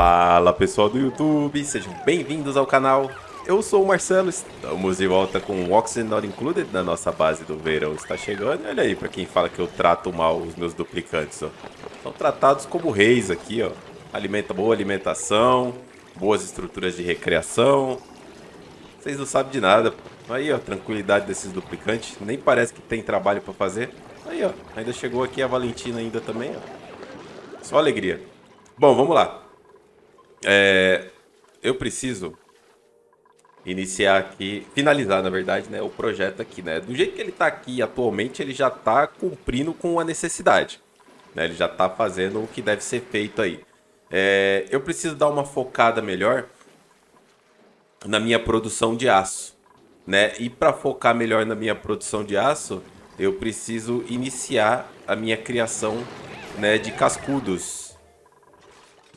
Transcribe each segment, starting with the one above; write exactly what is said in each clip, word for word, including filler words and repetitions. Fala pessoal do YouTube, sejam bem-vindos ao canal. Eu sou o Marcelo, estamos de volta com o Oxygen Not Included na nossa base do verão. Está chegando, olha aí para quem fala que eu trato mal os meus duplicantes, ó. São tratados como reis aqui, ó. Alimenta, boa alimentação, boas estruturas de recreação. Vocês não sabem de nada. Aí, ó, tranquilidade desses duplicantes. Nem parece que tem trabalho para fazer. Aí, ó, ainda chegou aqui a Valentina ainda também, ó. Só alegria. Bom, vamos lá. É, eu preciso iniciar aqui, finalizar, na verdade, né, o projeto aqui, né? Do jeito que ele tá aqui atualmente, ele já tá cumprindo com a necessidade, né? Ele já tá fazendo o que deve ser feito aí. É, eu preciso dar uma focada melhor na minha produção de aço, né? E para focar melhor na minha produção de aço, eu preciso iniciar a minha criação, né, de cascudos.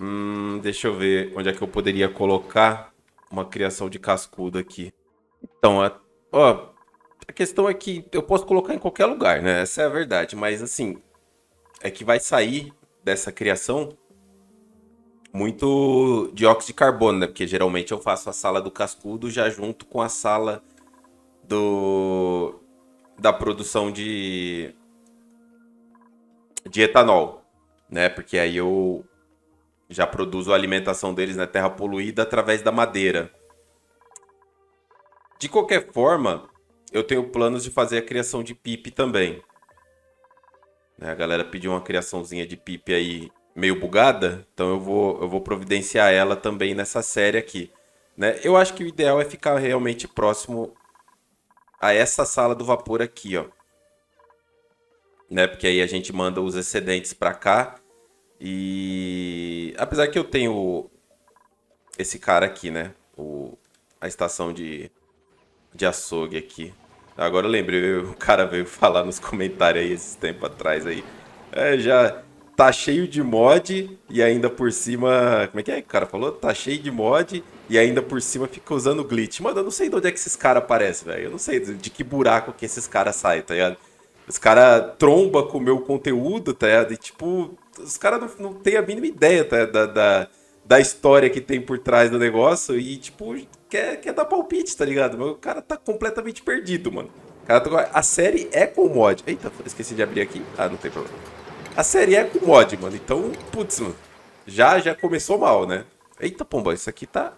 Hum, deixa eu ver onde é que eu poderia colocar uma criação de cascudo aqui. Então, a, ó, a questão é que eu posso colocar em qualquer lugar, né? Essa é a verdade, mas assim, é que vai sair dessa criação muito dióxido de carbono, né? Porque geralmente eu faço a sala do cascudo já junto com a sala do da produção de de etanol, né? Porque aí eu já produzo a alimentação deles na terra poluída através da madeira. De qualquer forma, eu tenho planos de fazer a criação de pipe também, né? A galera pediu uma criaçãozinha de pipe aí meio bugada, então eu vou, eu vou providenciar ela também nessa série aqui, né? Eu acho que o ideal é ficar realmente próximo a essa sala do vapor aqui, ó, né? Porque aí a gente manda os excedentes para cá. E apesar que eu tenho esse cara aqui, né? O... A estação de... de açougue aqui. Agora eu lembrei, o cara veio falar nos comentários aí esses tempos atrás aí. É, já... Tá cheio de mod e ainda por cima... Como é que é que o cara falou? Tá cheio de mod e ainda por cima fica usando glitch. Mano, eu não sei de onde é que esses caras aparecem, velho. Eu não sei de que buraco que esses caras saem, tá ligado? Os caras trombam com o meu conteúdo, tá ligado? E tipo... Os caras não, não têm a mínima ideia, tá, da, da, da história que tem por trás do negócio e, tipo, quer, quer dar palpite, tá ligado? Mas o cara tá completamente perdido, mano. O cara tá... A série é com mod. Eita, esqueci de abrir aqui. Ah, não tem problema. A série é com mod, mano. Então, putz, mano. Já, já começou mal, né? Eita, pomba, isso aqui tá...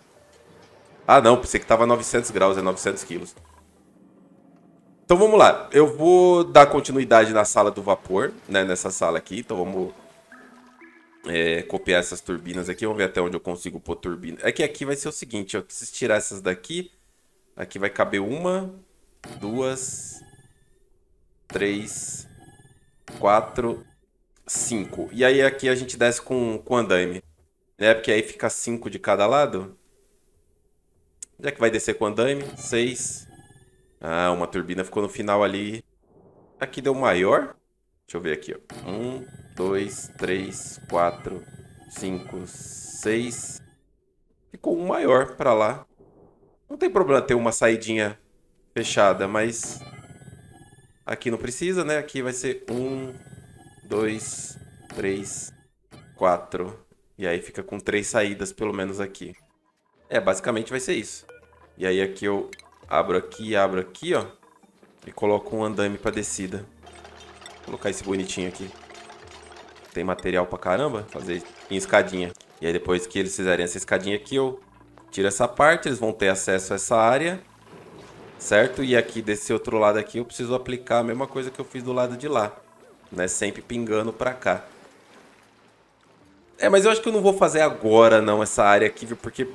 Ah, não. Pensei que tava novecentos graus, é novecentos quilos. Então, vamos lá. Eu vou dar continuidade na sala do vapor, né? Nessa sala aqui. Então, vamos... É, copiar essas turbinas aqui, vamos ver até onde eu consigo pôr turbina. É que aqui vai ser o seguinte, eu preciso tirar essas daqui. Aqui vai caber uma, duas, três, quatro, cinco. E aí aqui a gente desce com, com andaime, né? Porque aí fica cinco de cada lado. Onde é que vai descer com andaime? Seis. Ah, uma turbina ficou no final ali. Aqui deu maior. Deixa eu ver aqui, ó. Um... dois, três, quatro, cinco, seis. Ficou um maior pra lá. Não tem problema ter uma saidinha fechada, mas aqui não precisa, né? Aqui vai ser um, dois, três, quatro. E aí fica com três saídas, pelo menos aqui. É, basicamente vai ser isso. E aí aqui eu abro aqui, abro aqui, ó. E coloco um andaime pra descida. Vou colocar esse bonitinho aqui. Tem material pra caramba, fazer em escadinha. E aí depois que eles fizerem essa escadinha aqui, eu tiro essa parte, eles vão ter acesso a essa área, certo? E aqui desse outro lado aqui eu preciso aplicar a mesma coisa que eu fiz do lado de lá, né? Sempre pingando pra cá. É, mas eu acho que eu não vou fazer agora não essa área aqui, porque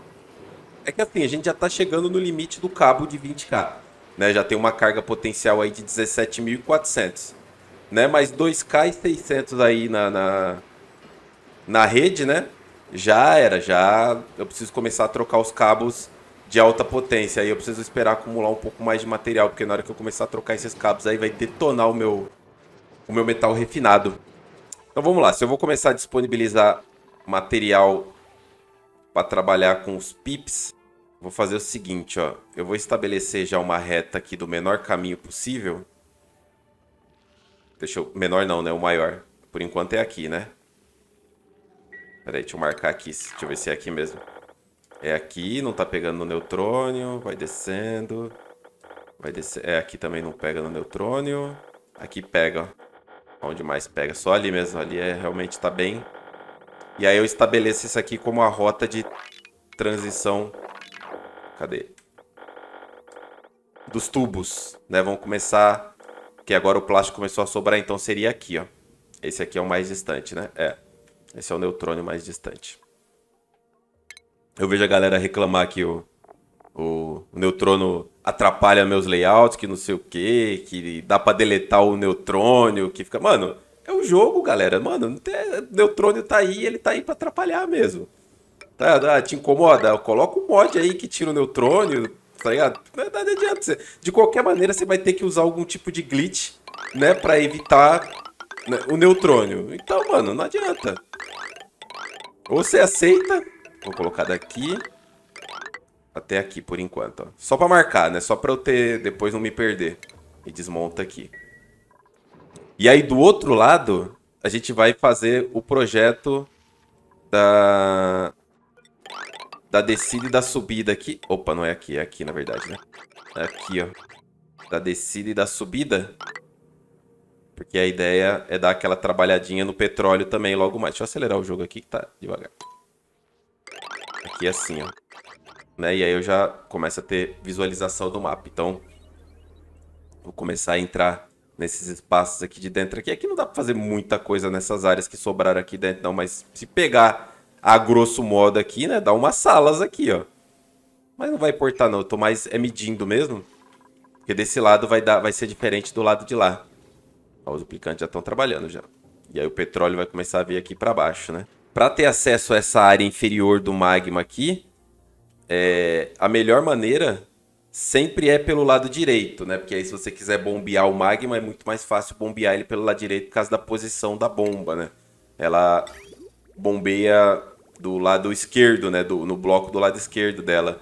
é que assim, a gente já tá chegando no limite do cabo de vinte K, né? Já tem uma carga potencial aí de dezessete mil e quatrocentos. Né, mais dois K e seiscentos aí na, na, na rede, né? Já era, já eu preciso começar a trocar os cabos de alta potência. Aí eu preciso esperar acumular um pouco mais de material, porque na hora que eu começar a trocar esses cabos aí vai detonar o meu, o meu metal refinado. Então vamos lá, se eu vou começar a disponibilizar material para trabalhar com os pips, vou fazer o seguinte, ó. Eu vou estabelecer já uma reta aqui do menor caminho possível. Deixa eu... Menor não, né? O maior. Por enquanto é aqui, né? Peraí, deixa eu marcar aqui. Deixa eu ver se é aqui mesmo. É aqui, não tá pegando no neutrônio. Vai descendo. Vai descer. É, aqui também não pega no neutrônio. Aqui pega, ó. Onde mais pega? Só ali mesmo. Ali é, realmente tá bem. E aí eu estabeleço isso aqui como a rota de transição. Cadê? Dos tubos, né? Vão começar... Que agora o plástico começou a sobrar, então seria aqui, ó. Esse aqui é o mais distante, né? É. Esse é o neutrônio mais distante. Eu vejo a galera reclamar que o, o, o neutrônio atrapalha meus layouts, que não sei o quê, que dá pra deletar o neutrônio, que fica... Mano, é um jogo, galera. Mano, não tem... o neutrônio tá aí, ele tá aí pra atrapalhar mesmo. Tá, tá, te incomoda? Coloca um mod aí que tira o neutrônio... Tá ligado? Não, não adianta você. De qualquer maneira, você vai ter que usar algum tipo de glitch, né? Pra evitar, né, o neutrônio. Então, mano, não adianta. Ou você aceita. Vou colocar daqui até aqui, por enquanto. Ó. Só pra marcar, né? Só pra eu ter... Depois não me perder. E desmonta aqui. E aí, do outro lado, a gente vai fazer o projeto da... Da descida e da subida aqui. Opa, não é aqui. É aqui, na verdade, né? É aqui, ó. Da descida e da subida. Porque a ideia é dar aquela trabalhadinha no petróleo também logo mais. Deixa eu acelerar o jogo aqui que tá devagar. Aqui assim, ó. Né? E aí eu já começo a ter visualização do mapa. Então, vou começar a entrar nesses espaços aqui de dentro. Aqui, aqui não dá pra fazer muita coisa nessas áreas que sobraram aqui dentro, não. Mas se pegar... A grosso modo aqui, né? Dá umas salas aqui, ó. Mas não vai importar, não. Eu tô mais é medindo mesmo. Porque desse lado vai, dar, vai ser diferente do lado de lá. Ó, os duplicantes já estão trabalhando já. E aí o petróleo vai começar a vir aqui pra baixo, né? Pra ter acesso a essa área inferior do magma aqui, é... a melhor maneira sempre é pelo lado direito, né? Porque aí se você quiser bombear o magma, é muito mais fácil bombear ele pelo lado direito por causa da posição da bomba, né? Ela... bombeia do lado esquerdo, né? Do, no bloco do lado esquerdo dela.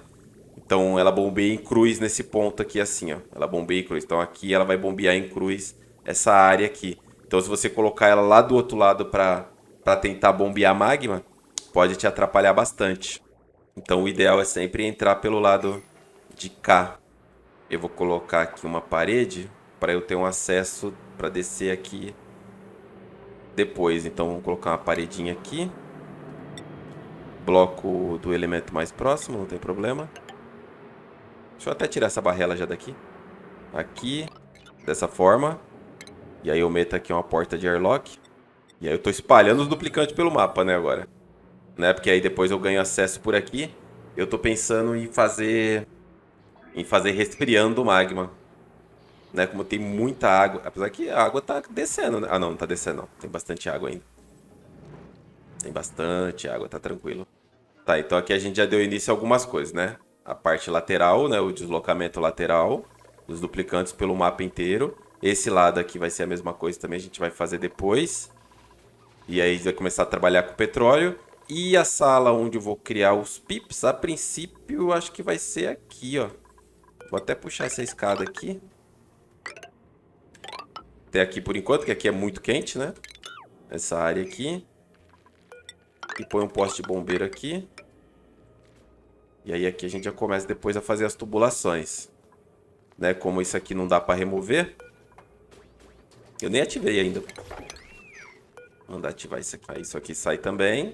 Então, ela bombeia em cruz nesse ponto aqui, assim, ó. Ela bombeia em cruz. Então, aqui ela vai bombear em cruz essa área aqui. Então, se você colocar ela lá do outro lado para tentar bombear magma, pode te atrapalhar bastante. Então, o ideal é sempre entrar pelo lado de cá. Eu vou colocar aqui uma parede para eu ter um acesso para descer aqui. Depois, então vamos colocar uma paredinha aqui. Bloco do elemento mais próximo, não tem problema. Deixa eu até tirar essa barrela já daqui. Aqui, dessa forma. E aí eu meto aqui uma porta de airlock. E aí eu tô espalhando os duplicantes pelo mapa, né, agora. Né, porque aí depois eu ganho acesso por aqui. Eu tô pensando em fazer... Em fazer resfriando o magma. Né, como tem muita água, apesar que a água tá descendo, né? Ah, não, não tá descendo, não. Tem bastante água ainda. Tem bastante água, tá tranquilo. Tá, então aqui a gente já deu início a algumas coisas, né? A parte lateral, né? O deslocamento lateral dos duplicantes pelo mapa inteiro. Esse lado aqui vai ser a mesma coisa também, a gente vai fazer depois. E aí a gente vai começar a trabalhar com o petróleo. E a sala onde eu vou criar os pips, a princípio, acho que vai ser aqui, ó. Vou até puxar essa escada aqui. Até aqui por enquanto, que aqui é muito quente, né? Essa área aqui. E põe um poste de bombeiro aqui. E aí aqui a gente já começa depois a fazer as tubulações. Né? Como isso aqui não dá pra remover. Eu nem ativei ainda. Vou mandar ativar isso aqui. Aí isso aqui sai também.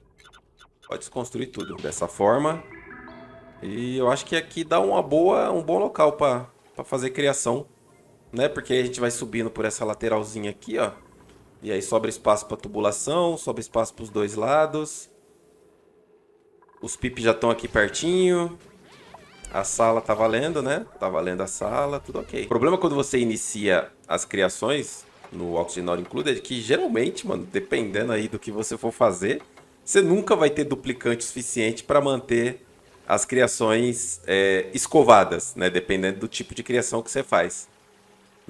Pode desconstruir tudo dessa forma. E eu acho que aqui dá uma boa, um bom local pra, pra fazer criação. Né? Porque aí a gente vai subindo por essa lateralzinha aqui, ó. E aí sobra espaço para tubulação, sobra espaço para os dois lados. Os pips já estão aqui pertinho. A sala tá valendo, né? Tá valendo a sala, tudo ok. O problema é quando você inicia as criações no Oxygen Not Included, que geralmente, mano, dependendo aí do que você for fazer, você nunca vai ter duplicante suficiente para manter as criações é, escovadas, né? Dependendo do tipo de criação que você faz.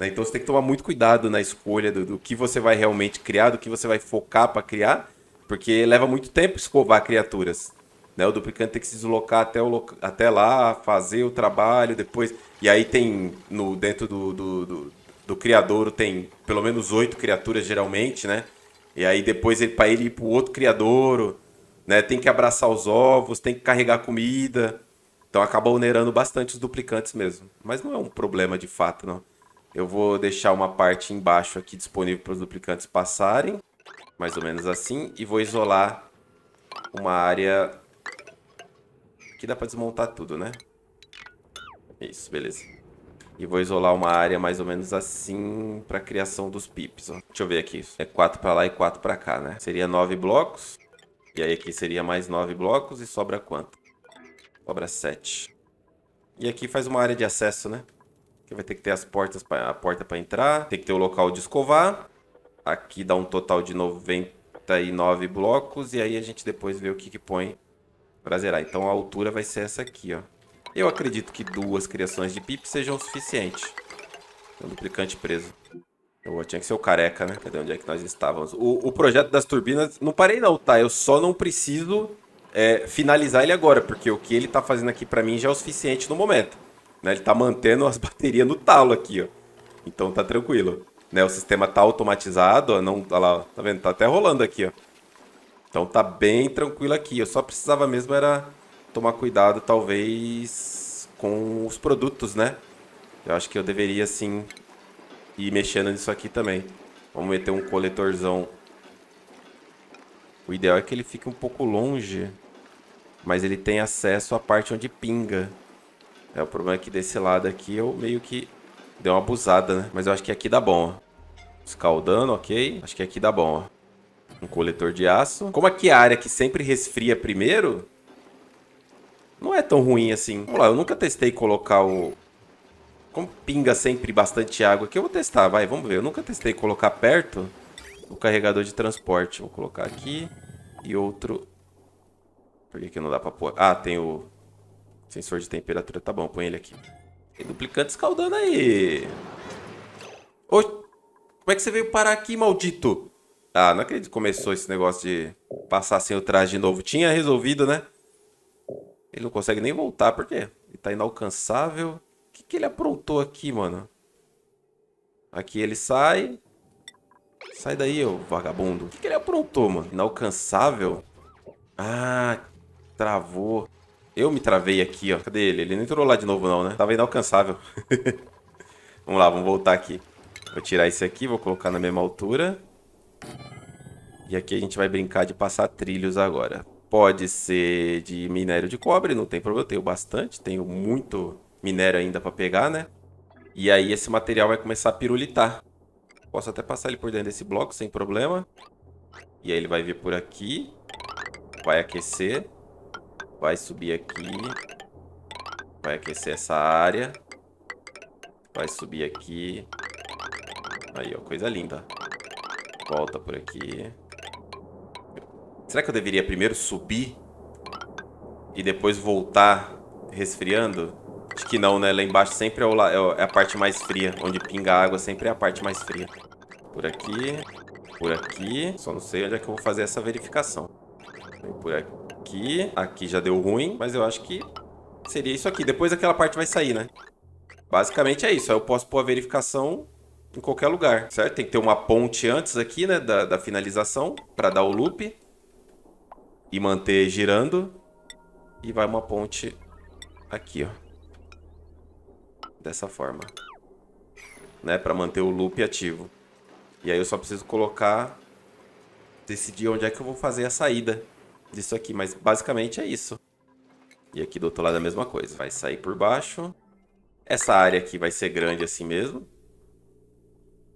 Então você tem que tomar muito cuidado na escolha do, do que você vai realmente criar, do que você vai focar para criar, porque leva muito tempo escovar criaturas. Né? O duplicante tem que se deslocar até, o, até lá, fazer o trabalho, depois... E aí tem, no, dentro do, do, do, do criadouro, tem pelo menos oito criaturas geralmente, né? E aí depois ele, para ele ir para o outro criadouro, né? Tem que abraçar os ovos, tem que carregar comida. Então acaba onerando bastante os duplicantes mesmo. Mas não é um problema de fato, não. Eu vou deixar uma parte embaixo aqui disponível para os duplicantes passarem. Mais ou menos assim. E vou isolar uma área... Aqui dá para desmontar tudo, né? Isso, beleza. E vou isolar uma área mais ou menos assim para a criação dos pips, ó. Deixa eu ver aqui. É quatro para lá e quatro para cá, né? Seria nove blocos. E aí aqui seria mais nove blocos e sobra quanto? Sobra sete. E aqui faz uma área de acesso, né? Que vai ter que ter as portas pra, a porta para entrar. Tem que ter o local de escovar. Aqui dá um total de noventa e nove blocos. E aí a gente depois vê o que que põe para zerar. Então a altura vai ser essa aqui, ó. Eu acredito que duas criações de pips sejam o suficiente. Tem um duplicante preso. Eu tinha que ser o careca, né? Cadê onde é que nós estávamos? O, o projeto das turbinas... Não parei não, tá? Eu só não preciso é, finalizar ele agora. Porque o que ele tá fazendo aqui pra mim já é o suficiente no momento. Né? Ele tá mantendo as baterias no talo aqui, ó. Então tá tranquilo. Né? O sistema tá automatizado, ó. Não, olha lá, tá vendo? Tá até rolando aqui, ó. Então tá bem tranquilo aqui. Eu só precisava mesmo era... tomar cuidado, talvez, com os produtos, né? Eu acho que eu deveria, sim, ir mexendo nisso aqui também. Vamos meter um coletorzão. O ideal é que ele fique um pouco longe, mas ele tem acesso à parte onde pinga. É, o problema é que desse lado aqui eu meio que dei uma abusada, né? Mas eu acho que aqui dá bom, ó. Escaldando, ok. Acho que aqui dá bom, ó. Um coletor de aço. Como aqui é a área que sempre resfria primeiro... Não é tão ruim assim. Vamos lá, eu nunca testei colocar o... Como pinga sempre bastante água aqui, eu vou testar, vai, vamos ver. Eu nunca testei colocar perto o carregador de transporte. Vou colocar aqui e outro... Por que que não dá pra pôr? Ah, tem o sensor de temperatura. Tá bom, põe ele aqui. Tem duplicante escaldando aí. Ô, como é que você veio parar aqui, maldito? Ah, não acredito que começou esse negócio de passar sem o traje de novo. Tinha resolvido, né? Ele não consegue nem voltar, por quê? Ele tá inalcançável. O que que ele aprontou aqui, mano? Aqui ele sai. Sai daí, ô vagabundo. O que que ele aprontou, mano? Inalcançável? Ah, travou. Eu me travei aqui, ó. Cadê ele? Ele não entrou lá de novo não, né? Tava inalcançável. Vamos lá, vamos voltar aqui. Vou tirar esse aqui, vou colocar na mesma altura. E aqui a gente vai brincar de passar trilhos agora. Pode ser de minério de cobre, não tem problema, eu tenho bastante, tenho muito minério ainda para pegar, né? E aí esse material vai começar a pirulitar. Posso até passar ele por dentro desse bloco sem problema. E aí ele vai vir por aqui, vai aquecer, vai subir aqui, vai aquecer essa área, vai subir aqui. Aí, ó, coisa linda. Volta por aqui. Será que eu deveria primeiro subir e depois voltar resfriando? Acho que não, né? Lá embaixo sempre é, o la... é a parte mais fria. Onde pinga a água sempre é a parte mais fria. Por aqui. Por aqui. Só não sei onde é que eu vou fazer essa verificação. Por aqui. Aqui já deu ruim, mas eu acho que seria isso aqui. Depois aquela parte vai sair, né? Basicamente é isso. Aí eu posso pôr a verificação em qualquer lugar, certo? Tem que ter uma ponte antes aqui, né? Da, da finalização, para dar o loop. E manter girando. E vai uma ponte aqui, ó. Dessa forma. Né? Pra manter o loop ativo. E aí eu só preciso colocar... Decidir onde é que eu vou fazer a saída disso aqui. Mas basicamente é isso. E aqui do outro lado é a mesma coisa. Vai sair por baixo. Essa área aqui vai ser grande assim mesmo.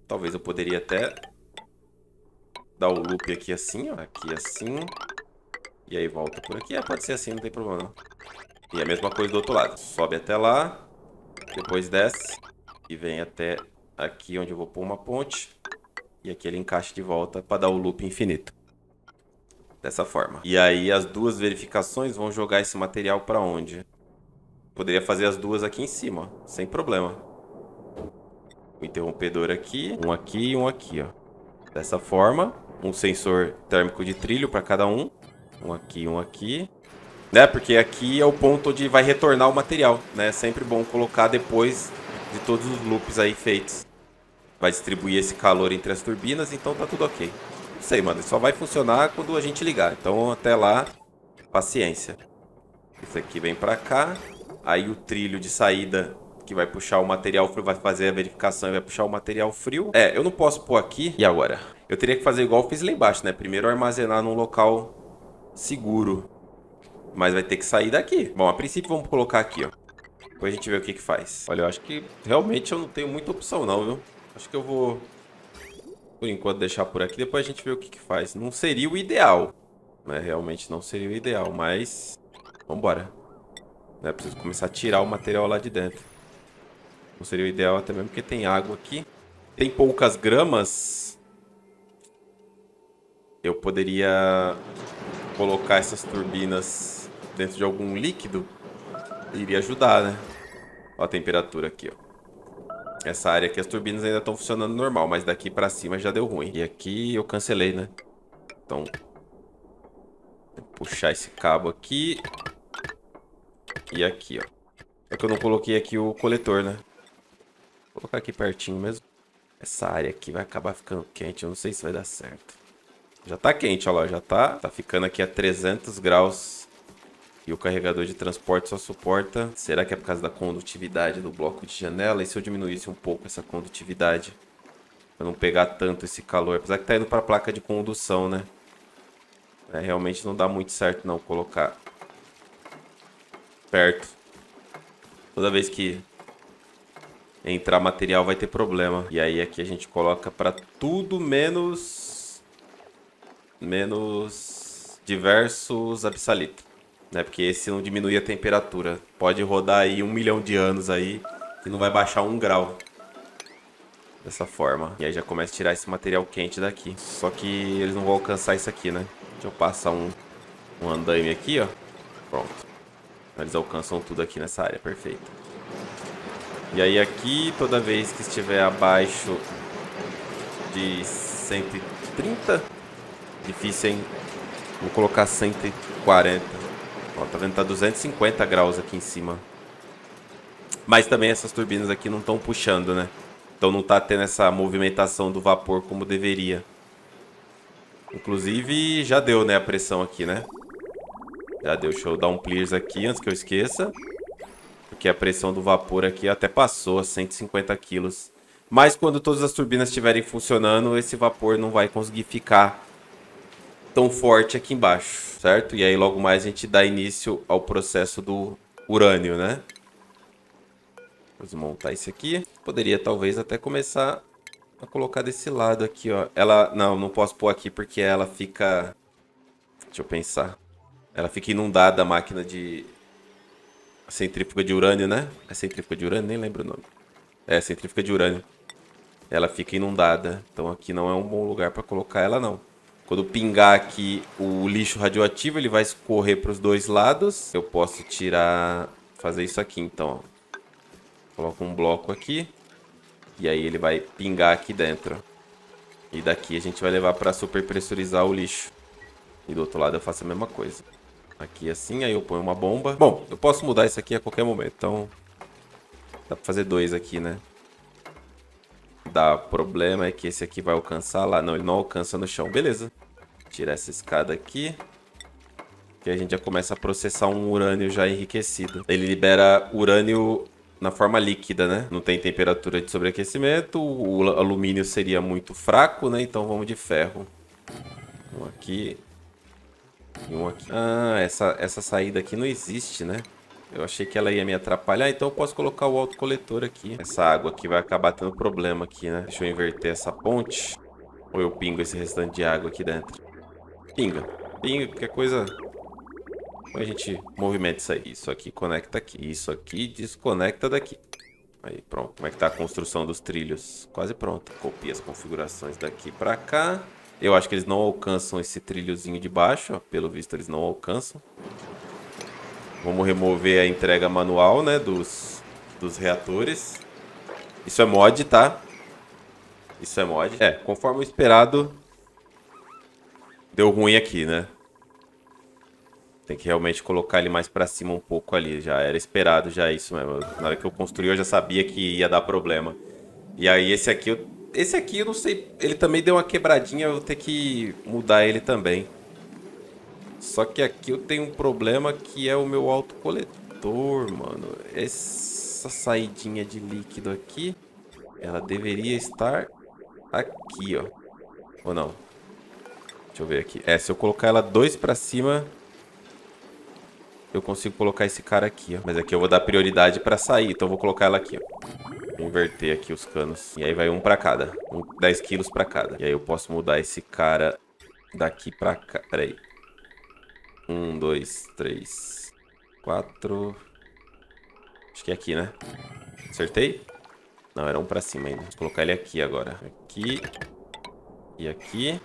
Talvez eu poderia até... Dar o loop aqui assim, ó. Aqui assim... E aí volta por aqui. É, pode ser assim, não tem problema não. E a mesma coisa do outro lado. Sobe até lá. Depois desce. E vem até aqui onde eu vou pôr uma ponte. E aqui ele encaixa de volta para dar o loop infinito. Dessa forma. E aí as duas verificações vão jogar esse material para onde? Poderia fazer as duas aqui em cima, ó, sem problema. O interrompedor aqui. Um aqui e um aqui, ó. Dessa forma. Um sensor térmico de trilho para cada um. Um aqui, um aqui. Né? Porque aqui é o ponto onde vai retornar o material, né? É sempre bom colocar depois de todos os loops aí feitos. Vai distribuir esse calor entre as turbinas, então tá tudo ok. Não sei, mano. Só vai funcionar quando a gente ligar. Então até lá... Paciência. Isso aqui vem pra cá. Aí o trilho de saída que vai puxar o material frio, vai fazer a verificação e vai puxar o material frio. É, eu não posso pôr aqui. E agora? Eu teria que fazer igual eu fiz lá embaixo, né? Primeiro armazenar num local seguro. Mas vai ter que sair daqui. Bom, a princípio vamos colocar aqui, ó. Depois a gente vê o que que faz. Olha, eu acho que realmente eu não tenho muita opção não, viu? Acho que eu vou, por enquanto, deixar por aqui. Depois a gente vê o que que faz. Não seria o ideal, né? Realmente não seria o ideal, mas... Vambora. Né? Preciso começar a tirar o material lá de dentro. Não seria o ideal até mesmo porque tem água aqui. Tem poucas gramas. Eu poderia colocar essas turbinas dentro de algum líquido. Iria ajudar, né? Ó a temperatura aqui, ó. Essa área aqui as turbinas ainda estão funcionando normal, mas daqui pra cima já deu ruim. E aqui eu cancelei, né? Então... puxar esse cabo aqui. E aqui, ó. É que eu não coloquei aqui o coletor, né? Vou colocar aqui pertinho mesmo. Essa área aqui vai acabar ficando quente. Eu não sei se vai dar certo. Já tá quente, ó lá. Já tá. Tá ficando aqui a trezentos graus. E o carregador de transporte só suporta... Será que é por causa da condutividade do bloco de janela? E se eu diminuísse um pouco essa condutividade? Pra não pegar tanto esse calor. Apesar que tá indo pra placa de condução, né? É, realmente não dá muito certo não colocar perto. Toda vez que entrar material vai ter problema. E aí aqui a gente coloca para tudo menos... menos diversos absalitos, né? Porque esse não diminui a temperatura. Pode rodar aí um milhão de anos aí e não vai baixar um grau. Dessa forma. E aí já começa a tirar esse material quente daqui. Só que eles não vão alcançar isso aqui, né? Deixa eu passar um, um andaime aqui, ó. Pronto. Eles alcançam tudo aqui nessa área, perfeito. E aí aqui, toda vez que estiver abaixo de cento e trinta, difícil, hein? Vou colocar cento e quarenta. Ó, tá vendo? Tá duzentos e cinquenta graus aqui em cima. Mas também essas turbinas aqui não estão puxando, né? Então não tá tendo essa movimentação do vapor como deveria. Inclusive, já deu, né, a pressão aqui, né? Já deu, deixa eu dar um clear aqui antes que eu esqueça. Porque a pressão do vapor aqui até passou a cento e cinquenta quilos. Mas quando todas as turbinas estiverem funcionando, esse vapor não vai conseguir ficar tão forte aqui embaixo, certo? E aí logo mais a gente dá início ao processo do urânio, né? Vou desmontar isso aqui. Poderia talvez até começar a colocar desse lado aqui, ó. Ela... não, não posso pôr aqui porque ela fica... deixa eu pensar. Ela fica inundada, a máquina de... a centrífuga de urânio, né? É centrífuga de urânio? Nem lembro o nome. É, centrífuga de urânio. Ela fica inundada. Então aqui não é um bom lugar para colocar ela, não. Quando pingar aqui o lixo radioativo, ele vai escorrer para os dois lados. Eu posso tirar... fazer isso aqui, então, ó. Coloco um bloco aqui. E aí ele vai pingar aqui dentro. E daqui a gente vai levar para superpressurizar o lixo. E do outro lado eu faço a mesma coisa. Aqui assim, aí eu ponho uma bomba. Bom, eu posso mudar isso aqui a qualquer momento. Então dá para fazer dois aqui, né? Dá, o problema é que esse aqui vai alcançar lá. Não, ele não alcança no chão. Beleza. Tirar essa escada aqui. Que a gente já começa a processar um urânio já enriquecido. Ele libera urânio... na forma líquida, né? Não tem temperatura de sobreaquecimento. O alumínio seria muito fraco, né? Então vamos de ferro. Um aqui. E um aqui. Ah, essa, essa saída aqui não existe, né? Eu achei que ela ia me atrapalhar. Então eu posso colocar o autocoletor aqui. Essa água aqui vai acabar tendo problema aqui, né? Deixa eu inverter essa ponte. Ou eu pingo esse restante de água aqui dentro. Pinga. Pinga, qualquer coisa... a gente movimenta isso aí. Isso aqui conecta aqui. Isso aqui desconecta daqui. Aí, pronto. Como é que tá a construção dos trilhos? Quase pronto. Copia as configurações daqui pra cá. Eu acho que eles não alcançam esse trilhozinho de baixo, ó. Pelo visto, eles não alcançam. Vamos remover a entrega manual, né? Dos, dos reatores. Isso é mod, tá? Isso é mod. É, conforme o esperado, deu ruim aqui, né? Tem que realmente colocar ele mais pra cima um pouco ali. Já era esperado, já é isso mesmo. Na hora que eu construí, eu já sabia que ia dar problema. E aí esse aqui, eu... esse aqui eu não sei... ele também deu uma quebradinha, eu vou ter que mudar ele também. Só que aqui eu tenho um problema que é o meu autocoletor, mano. Essa saidinha de líquido aqui, ela deveria estar aqui, ó. Ou não? Deixa eu ver aqui. É, se eu colocar ela dois pra cima, eu consigo colocar esse cara aqui, ó. Mas aqui eu vou dar prioridade pra sair, então eu vou colocar ela aqui, ó. Vou inverter aqui os canos. E aí vai um pra cada. Um, dez quilos pra cada. E aí eu posso mudar esse cara daqui pra cá. Pera aí. Um, dois, três, quatro. Acho que é aqui, né? Acertei? Não, era um pra cima ainda. Vou colocar ele aqui agora. Aqui. E aqui.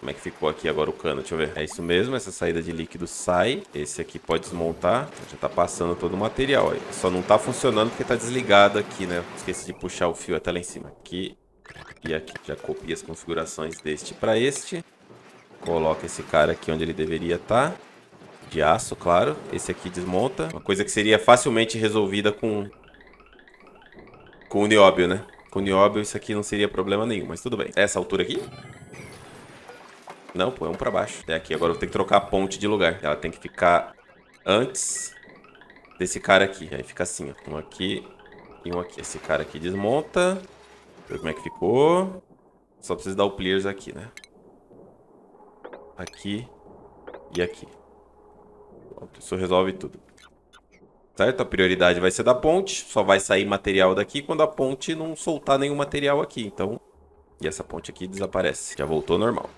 Como é que ficou aqui agora o cano? Deixa eu ver. É isso mesmo. Essa saída de líquido sai. Esse aqui pode desmontar. Já tá passando todo o material. Aí. Só não tá funcionando porque tá desligado aqui, né? Esqueci de puxar o fio até lá em cima. Aqui e aqui. Já copia as configurações deste pra este. Coloca esse cara aqui onde ele deveria estar. De aço, claro. Esse aqui desmonta. Uma coisa que seria facilmente resolvida com com o nióbio, né? Com o nióbio isso aqui não seria problema nenhum, mas tudo bem. Essa altura aqui? Não, pô, é um pra baixo. Até aqui. Agora eu vou ter que trocar a ponte de lugar. Ela tem que ficar antes desse cara aqui. Aí fica assim, ó. Um aqui e um aqui. Esse cara aqui desmonta. Deixa eu ver como é que ficou. Só preciso dar o pliers aqui, né? Aqui e aqui. Pronto, isso resolve tudo. Certo? A prioridade vai ser da ponte. Só vai sair material daqui quando a ponte não soltar nenhum material aqui. Então, e essa ponte aqui desaparece. Já voltou normal.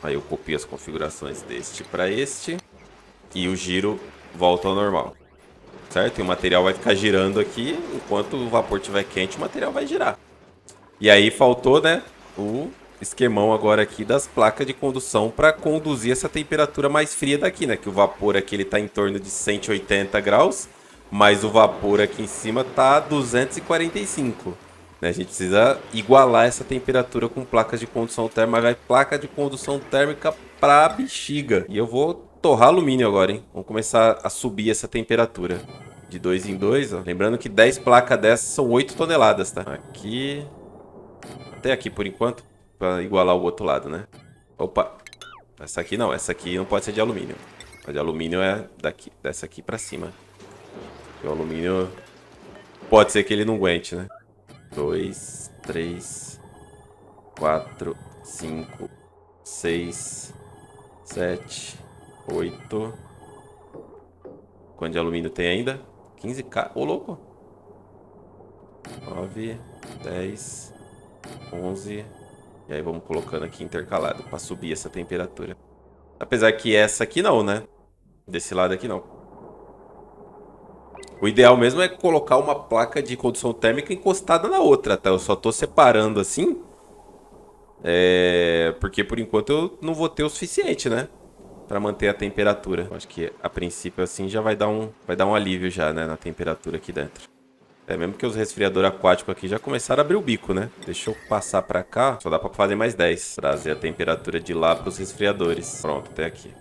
Aí eu copio as configurações deste para este. E o giro volta ao normal. Certo? E o material vai ficar girando aqui. Enquanto o vapor estiver quente, o material vai girar. E aí faltou, né? O esquemão agora aqui das placas de condução para conduzir essa temperatura mais fria daqui, né? Que o vapor aqui ele tá em torno de cento e oitenta graus, mas o vapor aqui em cima tá duzentos e quarenta e cinco, né? A gente precisa igualar essa temperatura com placas de condução térmica, mas vai placa de condução térmica pra bexiga. E eu vou torrar alumínio agora, hein? Vamos começar a subir essa temperatura de dois em dois, ó. Lembrando que dez placas dessas são oito toneladas, tá? Aqui até aqui por enquanto. Pra igualar o outro lado, né? Opa! Essa aqui não. Essa aqui não pode ser de alumínio. A de alumínio é daqui, dessa aqui pra cima. E o alumínio... pode ser que ele não aguente, né? Dois, três, quatro, cinco, seis, sete, oito... Quanto de alumínio tem ainda? quinze quilos. Ô, louco! Nove, dez, onze... E aí vamos colocando aqui intercalado para subir essa temperatura. Apesar que essa aqui não, né? Desse lado aqui não. O ideal mesmo é colocar uma placa de condução térmica encostada na outra, tá? Eu só tô separando assim. É... Porque por enquanto eu não vou ter o suficiente, né? Para manter a temperatura. Eu acho que a princípio assim já vai dar um, vai dar um alívio já, né? Na temperatura aqui dentro. É mesmo que os resfriadores aquáticos aqui já começaram a abrir o bico, né? Deixa eu passar pra cá. Só dá pra fazer mais dez. Trazer a temperatura de lá pros resfriadores. Pronto, até aqui.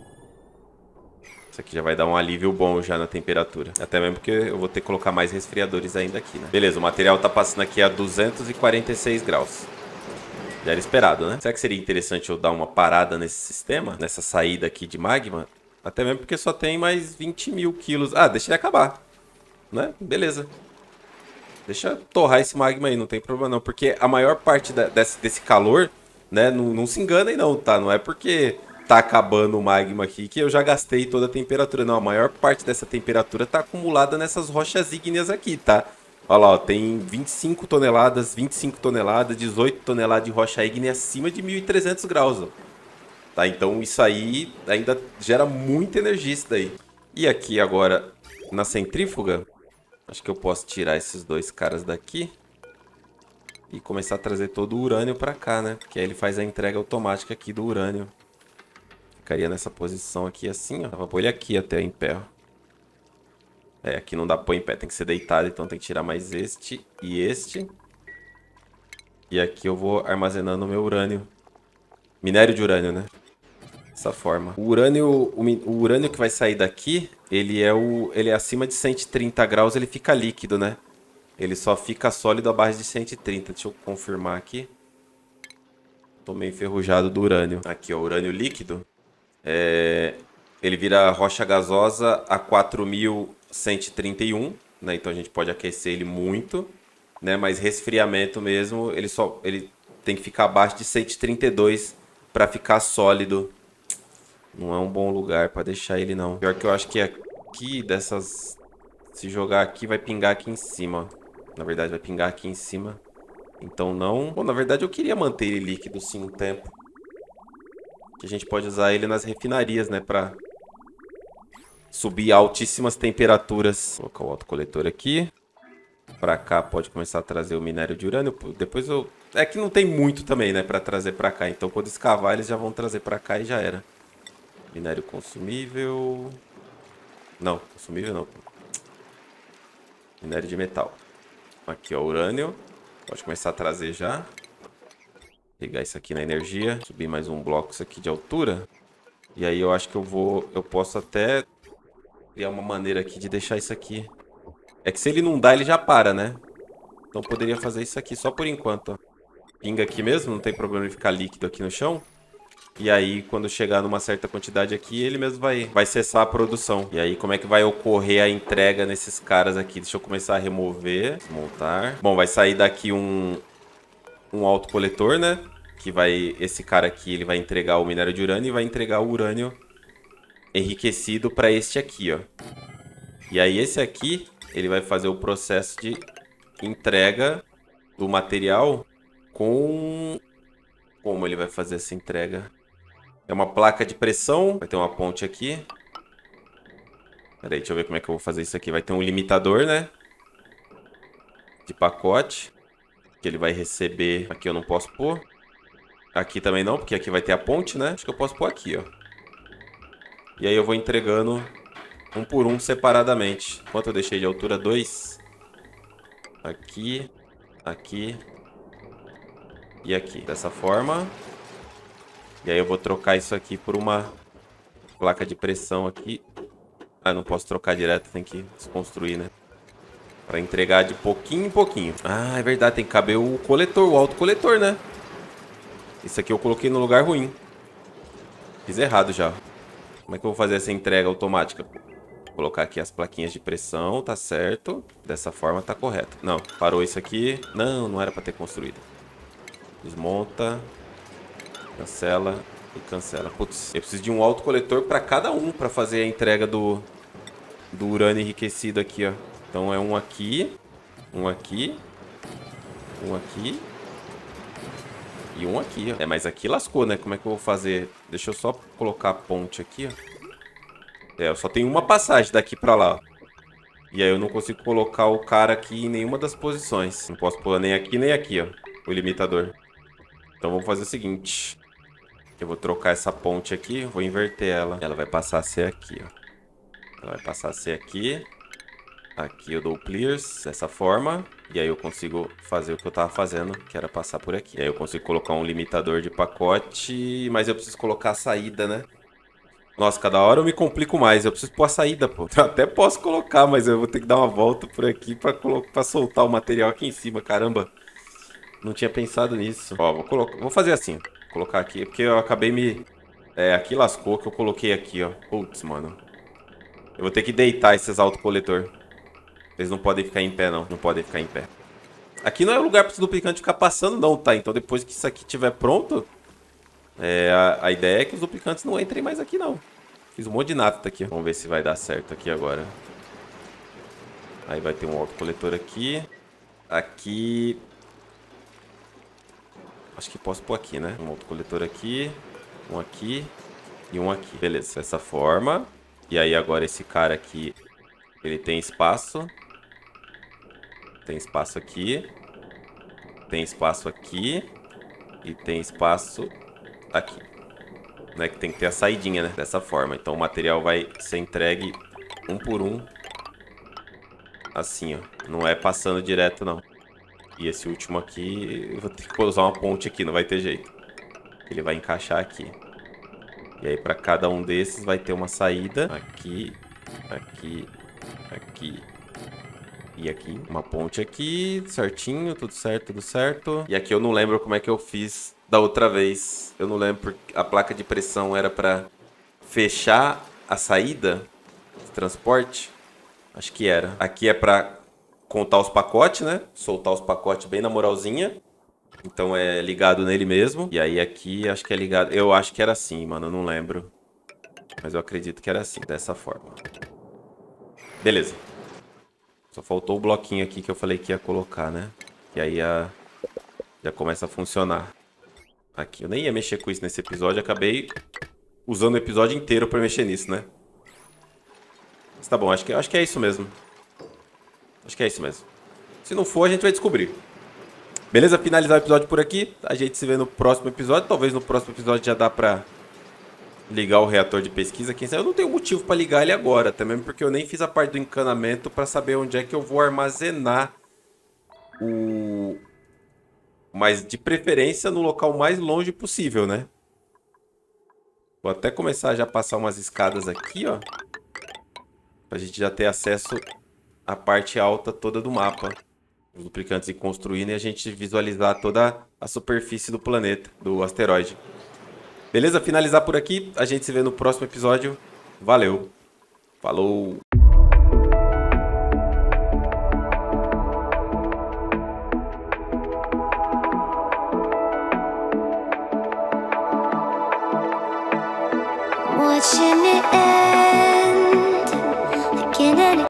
Isso aqui já vai dar um alívio bom já na temperatura. Até mesmo porque eu vou ter que colocar mais resfriadores ainda aqui, né? Beleza, o material tá passando aqui a duzentos e quarenta e seis graus. Já era esperado, né? Será que seria interessante eu dar uma parada nesse sistema? Nessa saída aqui de magma? Até mesmo porque só tem mais vinte mil quilos. Ah, deixa ele acabar. Né? Beleza. Deixa eu torrar esse magma aí, não tem problema não. Porque a maior parte da, desse, desse calor, né, não, não se enganem não, tá? Não é porque tá acabando o magma aqui que eu já gastei toda a temperatura. Não, a maior parte dessa temperatura tá acumulada nessas rochas ígneas aqui, tá? Olha lá, ó, tem vinte e cinco toneladas, vinte e cinco toneladas, dezoito toneladas de rocha ígnea acima de mil e trezentos graus, ó. Tá? Então isso aí ainda gera muita energia isso daí. E aqui agora, na centrífuga... Acho que eu posso tirar esses dois caras daqui e começar a trazer todo o urânio pra cá, né? Porque aí ele faz a entrega automática aqui do urânio. Ficaria nessa posição aqui assim, ó. Dá pra pôr ele aqui até em pé, ó. É, aqui não dá pra pôr em pé, tem que ser deitado, então tem que tirar mais este e este. E aqui eu vou armazenando o meu urânio. Minério de urânio, né? Dessa forma. O urânio, o urânio que vai sair daqui, ele é, o, ele é acima de cento e trinta graus, ele fica líquido, né? Ele só fica sólido abaixo de cento e trinta. Deixa eu confirmar aqui. Tô meio enferrujado do urânio. Aqui, ó, urânio líquido. é, ele vira rocha gasosa a quatro mil cento e trinta e um, né? Então a gente pode aquecer ele muito, né? Mas resfriamento mesmo, ele só ele tem que ficar abaixo de cento e trinta e dois para ficar sólido. Não é um bom lugar para deixar ele, não. Pior que eu acho que aqui dessas... Se jogar aqui, vai pingar aqui em cima. Na verdade, vai pingar aqui em cima. Então não... Bom, na verdade, eu queria manter ele líquido, sim, um tempo. Que a gente pode usar ele nas refinarias, né? Pra subir a altíssimas temperaturas. Vou colocar o autocoletor aqui. Pra cá pode começar a trazer o minério de urânio. Depois eu... É que não tem muito também, né? Pra trazer pra cá. Então, quando escavar, eles já vão trazer pra cá e já era. Minério consumível... Não, consumível não. Minério de metal. Aqui, ó, urânio. Pode começar a trazer já. Pegar isso aqui na energia. Subir mais um bloco isso aqui de altura. E aí eu acho que eu vou... Eu posso até criar uma maneira aqui de deixar isso aqui. É que se ele não dá, ele já para, né? Então poderia fazer isso aqui só por enquanto, ó. Pinga aqui mesmo, não tem problema de ficar líquido aqui no chão. E aí, quando chegar numa certa quantidade aqui, ele mesmo vai, vai cessar a produção. E aí, como é que vai ocorrer a entrega nesses caras aqui? Deixa eu começar a remover, desmontar. Bom, vai sair daqui um, um autocoletor, né? Que vai... Esse cara aqui, ele vai entregar o minério de urânio e vai entregar o urânio enriquecido para este aqui, ó. E aí, esse aqui, ele vai fazer o processo de entrega do material com... Como ele vai fazer essa entrega? É uma placa de pressão. Vai ter uma ponte aqui. Pera aí, deixa eu ver como é que eu vou fazer isso aqui. Vai ter um limitador, né? De pacote. Que ele vai receber... Aqui eu não posso pôr. Aqui também não, porque aqui vai ter a ponte, né? Acho que eu posso pôr aqui, ó. E aí eu vou entregando um por um separadamente. Quanto eu deixei de altura? dois. Aqui. Aqui. E aqui, dessa forma. E aí eu vou trocar isso aqui por uma placa de pressão aqui. Ah, não posso trocar direto, tem que desconstruir, né? Pra entregar de pouquinho em pouquinho. Ah, é verdade, tem que caber o coletor, o autocoletor, né? Isso aqui eu coloquei no lugar ruim. Fiz errado já. Como é que eu vou fazer essa entrega automática? Vou colocar aqui as plaquinhas de pressão, tá certo. Dessa forma tá correto. Não, parou isso aqui. Não, não era pra ter construído. Desmonta, cancela e cancela. Putz, eu preciso de um autocoletor para cada um para fazer a entrega do, do urânio enriquecido aqui, ó. Então é um aqui, um aqui, um aqui e um aqui, ó. É, mas aqui lascou, né? Como é que eu vou fazer? Deixa eu só colocar a ponte aqui, ó. É, eu só tenho uma passagem daqui para lá, ó. E aí eu não consigo colocar o cara aqui em nenhuma das posições. Não posso pôr nem aqui, nem aqui, ó, o limitador. Então vamos fazer o seguinte. Eu vou trocar essa ponte aqui. Vou inverter ela. Ela vai passar a ser aqui, ó. Ela vai passar a ser aqui. Aqui eu dou o clears. Dessa forma. E aí eu consigo fazer o que eu tava fazendo. Que era passar por aqui. E aí eu consigo colocar um limitador de pacote. Mas eu preciso colocar a saída, né? Nossa, cada hora eu me complico mais. Eu preciso pôr a saída, pô. Eu até posso colocar, mas eu vou ter que dar uma volta por aqui pra, pra soltar o material aqui em cima. Caramba. Não tinha pensado nisso. Ó, vou colocar... Vou fazer assim. Vou colocar aqui, porque eu acabei me... É, aqui lascou que eu coloquei aqui, ó. Putz, mano. Eu vou ter que deitar esses autocoletor. Eles não podem ficar em pé, não. Não podem ficar em pé. Aqui não é lugar para os duplicantes ficar passando, não, tá? Então, depois que isso aqui estiver pronto... É, a, a ideia é que os duplicantes não entrem mais aqui, não. Fiz um monte de nafta aqui. Vamos ver se vai dar certo aqui agora. Aí vai ter um autocoletor aqui. Aqui... Acho que posso pôr aqui, né? Um autocoletor aqui, um aqui e um aqui. Beleza, dessa forma. E aí agora esse cara aqui, ele tem espaço. Tem espaço aqui. Tem espaço aqui. E tem espaço aqui. Né? Que tem que ter a saidinha, né? Dessa forma. Então o material vai ser entregue um por um. Assim, ó. Não é passando direto, não. E esse último aqui, eu vou ter que usar uma ponte aqui, não vai ter jeito. Ele vai encaixar aqui. E aí para cada um desses vai ter uma saída. Aqui, aqui, aqui e aqui. Uma ponte aqui, certinho, tudo certo, tudo certo. E aqui eu não lembro como é que eu fiz da outra vez. Eu não lembro porque a placa de pressão era para fechar a saída de transporte. Acho que era. Aqui é pra contar os pacotes, né? Soltar os pacotes bem na moralzinha. Então é ligado nele mesmo. E aí aqui acho que é ligado... Eu acho que era assim, mano. Eu não lembro. Mas eu acredito que era assim. Dessa forma. Beleza. Só faltou o bloquinho aqui que eu falei que ia colocar, né? E aí a... já começa a funcionar. Aqui. Eu nem ia mexer com isso nesse episódio. Acabei usando o episódio inteiro pra mexer nisso, né? Mas tá bom. Acho que, acho que é isso mesmo. Acho que é isso mesmo. Se não for, a gente vai descobrir. Beleza? Finalizar o episódio por aqui. A gente se vê no próximo episódio. Talvez no próximo episódio já dá pra... ligar o reator de pesquisa, quem sabe. Eu não tenho motivo para ligar ele agora, até mesmo porque eu nem fiz a parte do encanamento para saber onde é que eu vou armazenar o... Mas de preferência no local mais longe possível, né? Vou até começar já a passar umas escadas aqui, ó. Pra gente já ter acesso à parte alta toda do mapa. Os duplicantes ir construindo e a gente visualizar toda a superfície do planeta, do asteroide. Beleza? Finalizar por aqui. A gente se vê no próximo episódio. Valeu. Falou.